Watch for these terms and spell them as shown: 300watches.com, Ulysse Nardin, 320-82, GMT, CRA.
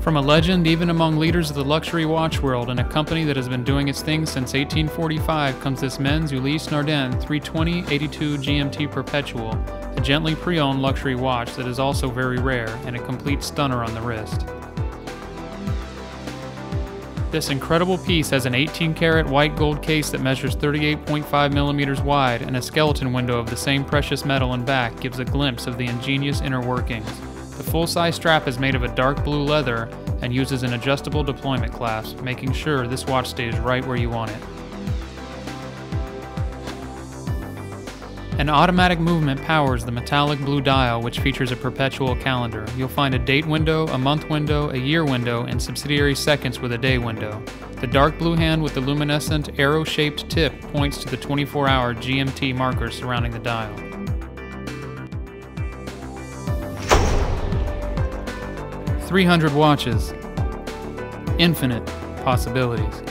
From a legend even among leaders of the luxury watch world and a company that has been doing its thing since 1845 comes this men's Ulysse Nardin 320/82 GMT Perpetual, a gently pre-owned luxury watch that is also very rare and a complete stunner on the wrist. This incredible piece has an 18-karat white gold case that measures 38.5 millimeters wide, and a skeleton window of the same precious metal and back gives a glimpse of the ingenious inner workings. The full-size strap is made of a dark blue leather and uses an adjustable deployment clasp, making sure this watch stays right where you want it. An automatic movement powers the metallic blue dial, which features a perpetual calendar. You'll find a date window, a month window, a year window, and subsidiary seconds with a day window. The dark blue hand with the luminescent arrow-shaped tip points to the 24-hour GMT marker surrounding the dial. "300 watches. Infinite possibilities."